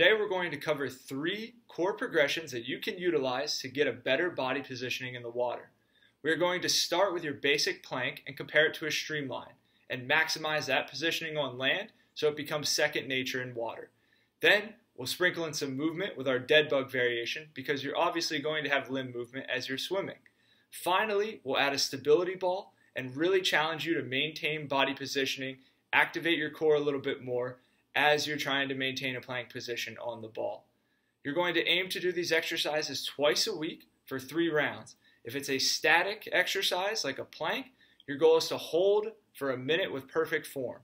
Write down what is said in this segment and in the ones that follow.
Today we're going to cover 3 core progressions that you can utilize to get a better body positioning in the water. We're going to start with your basic plank and compare it to a streamline and maximize that positioning on land so it becomes second nature in water. Then we'll sprinkle in some movement with our dead bug variation because you're obviously going to have limb movement as you're swimming. Finally, we'll add a stability ball and really challenge you to maintain body positioning, activate your core a little bit more, as you're trying to maintain a plank position on the ball. You're going to aim to do these exercises twice a week for 3 rounds. If it's a static exercise like a plank, your goal is to hold for a minute with perfect form.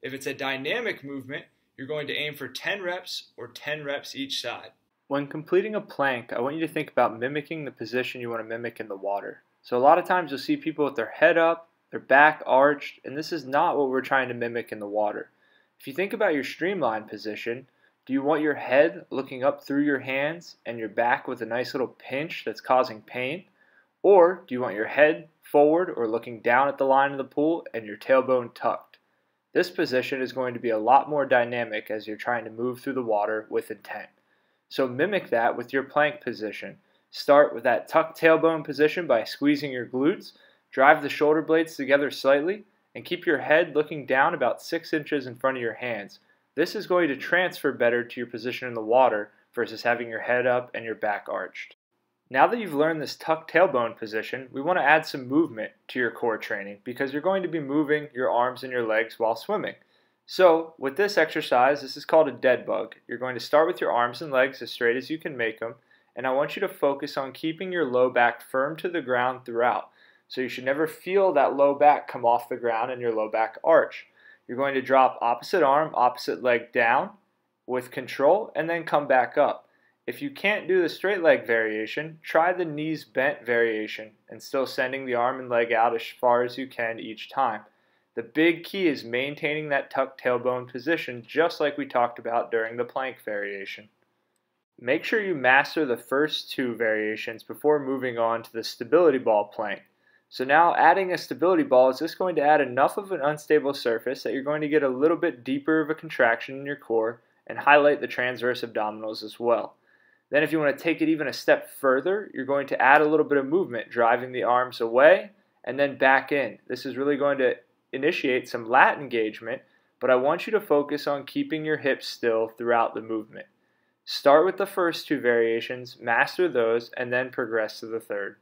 If it's a dynamic movement, you're going to aim for 10 reps or 10 reps each side. When completing a plank, I want you to think about mimicking the position you want to mimic in the water. So a lot of times you'll see people with their head up, their back arched, and this is not what we're trying to mimic in the water. If you think about your streamline position, do you want your head looking up through your hands and your back with a nice little pinch that's causing pain? Or do you want your head forward or looking down at the line of the pool and your tailbone tucked? This position is going to be a lot more dynamic as you're trying to move through the water with intent. So mimic that with your plank position. Start with that tucked tailbone position by squeezing your glutes, drive the shoulder blades together slightly, and keep your head looking down about 6 inches in front of your hands. This is going to transfer better to your position in the water versus having your head up and your back arched. Now that you've learned this tucked tailbone position, we want to add some movement to your core training because you're going to be moving your arms and your legs while swimming. So with this exercise, this is called a dead bug. You're going to start with your arms and legs as straight as you can make them, and I want you to focus on keeping your low back firm to the ground throughout. So you should never feel that low back come off the ground and your low back arch. You're going to drop opposite arm, opposite leg down with control and then come back up. If you can't do the straight leg variation, try the knees bent variation and still sending the arm and leg out as far as you can each time. The big key is maintaining that tucked tailbone position just like we talked about during the plank variation. Make sure you master the first 2 variations before moving on to the stability ball plank. So now adding a stability ball is just going to add enough of an unstable surface that you're going to get a little bit deeper of a contraction in your core and highlight the transverse abdominals as well. Then if you want to take it even a step further, you're going to add a little bit of movement, driving the arms away and then back in. This is really going to initiate some lat engagement, but I want you to focus on keeping your hips still throughout the movement. Start with the first 2 variations, master those, and then progress to the third.